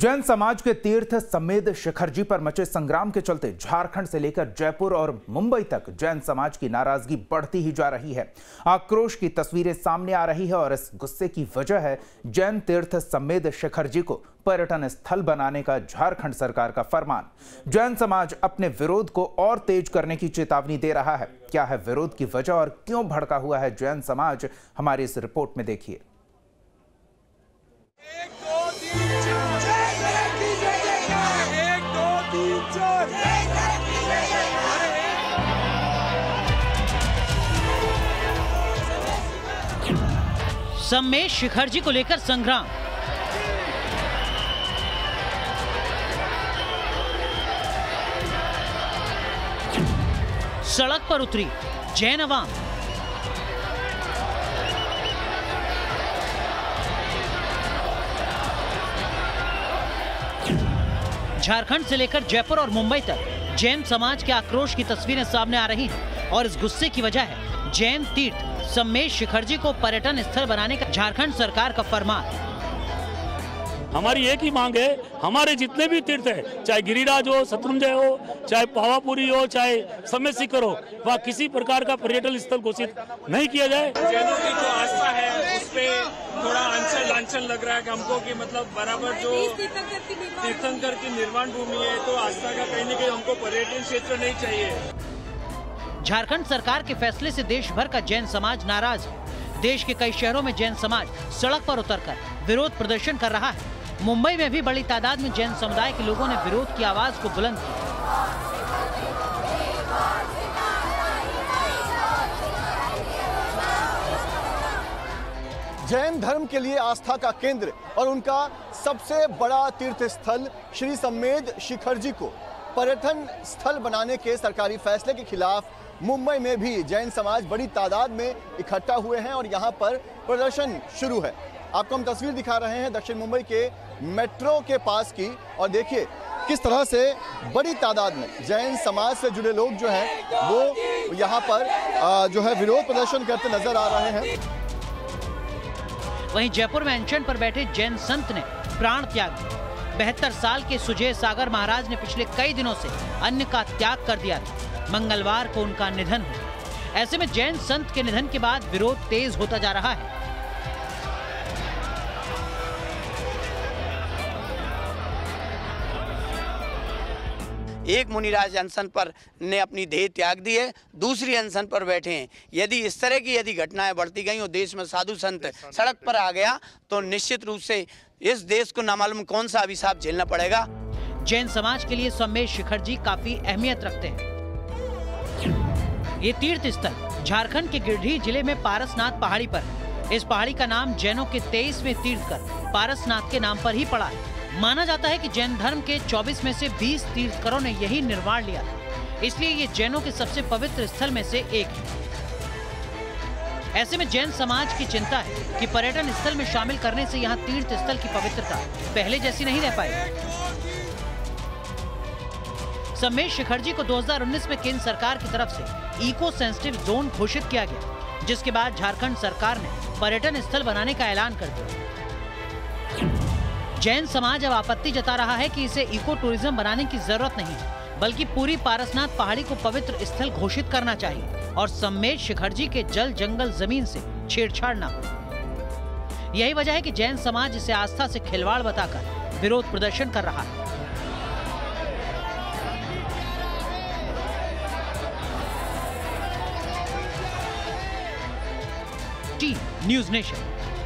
जैन समाज के तीर्थ सम्मेद शिखर जी पर मचे संग्राम के चलते झारखंड से लेकर जयपुर और मुंबई तक जैन समाज की नाराजगी बढ़ती ही जा रही है। आक्रोश की तस्वीरें सामने आ रही है और इस गुस्से की वजह है जैन तीर्थ सम्मेद शिखर जी को पर्यटन स्थल बनाने का झारखंड सरकार का फरमान। जैन समाज अपने विरोध को और तेज करने की चेतावनी दे रहा है। क्या है विरोध की वजह और क्यों भड़का हुआ है जैन समाज, हमारी इस रिपोर्ट में देखिए। सम्मेद शिखर जी को लेकर संग्राम, सड़क पर उतरी जैन अवाम। झारखंड से लेकर जयपुर और मुंबई तक जैन समाज के आक्रोश की तस्वीरें सामने आ रही हैं और इस गुस्से की वजह है जैन तीर्थ सम्मेद शिखर जी को पर्यटन स्थल बनाने का झारखंड सरकार का फरमान। हमारी एक ही मांग है, हमारे जितने भी तीर्थ है, चाहे गिरिराज हो, शत्रुंजय हो, चाहे पावापुरी हो, चाहे सम्मेद शिखर हो, वहाँ किसी प्रकार का पर्यटन स्थल घोषित नहीं किया जाए। जैनों की जो आस्था है उस पे थोड़ा आंचल लांचल लग रहा है हमको कि मतलब बराबर जो तीर्थंकर की निर्माण भूमि है तो आस्था का कहीं न कहीं हमको पर्यटन क्षेत्र नहीं चाहिए। झारखंड सरकार के फैसले से देश भर का जैन समाज नाराज है। देश के कई शहरों में जैन समाज सड़क पर उतरकर विरोध प्रदर्शन कर रहा है। मुंबई में भी बड़ी तादाद में जैन समुदाय के लोगों ने विरोध की आवाज को बुलंद की। जैन धर्म के लिए आस्था का केंद्र और उनका सबसे बड़ा तीर्थ स्थल श्री सम्मेद शिखर जी को पर्यटन स्थल बनाने के सरकारी फैसले के खिलाफ मुंबई में भी जैन समाज बड़ी तादाद में इकट्ठा हुए हैं और यहाँ पर प्रदर्शन शुरू है। आपको हम तस्वीर दिखा रहे हैं दक्षिण मुंबई के मेट्रो के पास की और देखिए किस तरह से बड़ी तादाद में जैन समाज से जुड़े लोग जो हैं वो यहाँ पर जो है विरोध प्रदर्शन करते नजर आ रहे हैं। वहीं जयपुर में अनशन पर बैठे जैन संत ने प्राण त्याग दिया। 72 साल के सुजय सागर महाराज ने पिछले कई दिनों से अन्न का त्याग कर दिया था। मंगलवार को उनका निधन हुआ। ऐसे में जैन संत के निधन के बाद विरोध तेज होता जा रहा है। एक मुनिराज अनशन पर ने अपनी देह त्याग दी है, दूसरी अनशन पर बैठे हैं। यदि इस तरह की यदि घटनाएं बढ़ती गई और देश में साधु संत सड़क पर आ गया तो निश्चित रूप से इस देश को नामालूम कौन सा अभिशाप झेलना पड़ेगा। जैन समाज के लिए सम्मेद शिखर जी काफी अहमियत रखते हैं। ये तीर्थ स्थल झारखंड के गिरिडीह जिले में पारसनाथ पहाड़ी पर है। इस पहाड़ी का नाम जैनों के 23वें तीर्थकर पारसनाथ के नाम पर ही पड़ा है। माना जाता है कि जैन धर्म के 24 में से 20 तीर्थकरों ने यही निर्माण लिया, इसलिए ये जैनों के सबसे पवित्र स्थल में से एक है। ऐसे में जैन समाज की चिंता है कि पर्यटन स्थल में शामिल करने से यहाँ तीर्थ स्थल की पवित्रता पहले जैसी नहीं रह पाएगी। सम्मेद शिखर जी को 2019 में केंद्र सरकार की तरफ से इको सेंसिटिव जोन घोषित किया गया, जिसके बाद झारखंड सरकार ने पर्यटन स्थल बनाने का ऐलान कर दिया। जैन समाज अब आपत्ति जता रहा है कि इसे इको टूरिज्म बनाने की जरूरत नहीं है, बल्कि पूरी पारसनाथ पहाड़ी को पवित्र स्थल घोषित करना चाहिए और सम्मेद शिखर जी के जल जंगल जमीन से छेड़छाड़ न हो। यही वजह है कि जैन समाज इसे आस्था से खिलवाड़ बताकर विरोध प्रदर्शन कर रहा है। News nation.